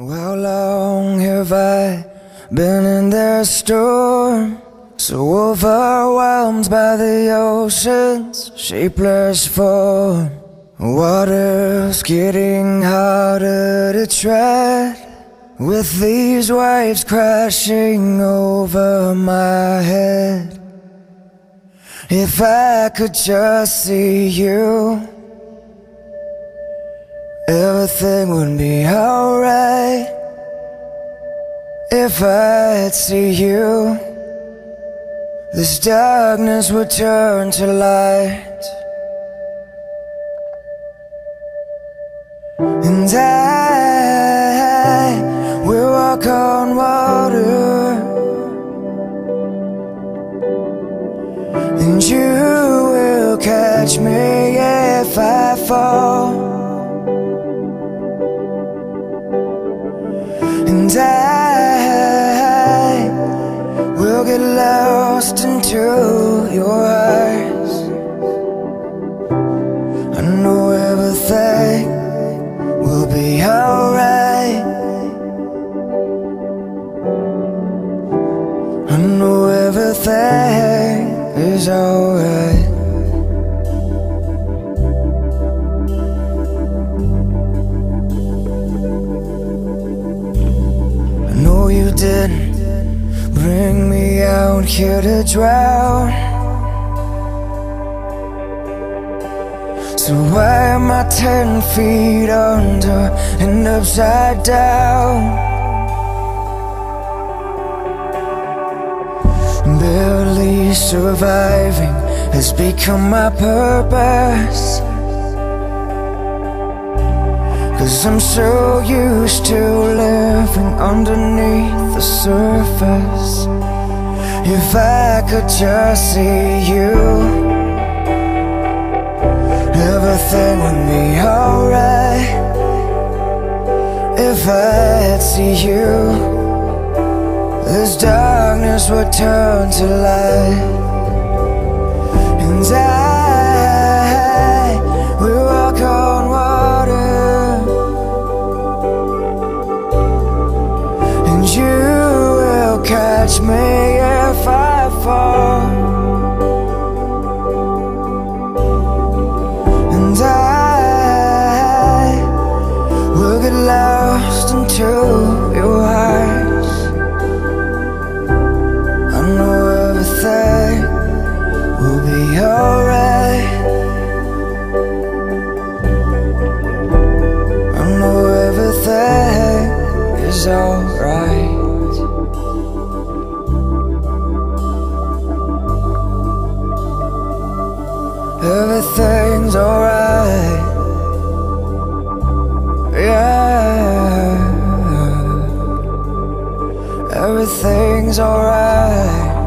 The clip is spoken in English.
Oh, how long have I been in their storm? So overwhelmed by the ocean's shapeless form. Water's getting harder to tread, with these waves crashing over my head. If I could just see you, everything would be alright. If I could see you, this darkness would turn to light. And I will walk on water, and you will catch me if I fall. And I will get lost into your eyes. I know everything will be alright. I know everything is alright. You didn't bring me out here to drown, so why am I 10 feet under and upside down? Barely surviving has become my purpose, 'cause I'm so used to living underneath the surface. If I could just see you, everything would be alright. If I could see you, this darkness would turn to light. And I will walk on water, you will catch me if I fall. And I will get lost into your eyes. I know everything will be alright. I know everything is alright. Everything's alright, yeah. Everything's alright.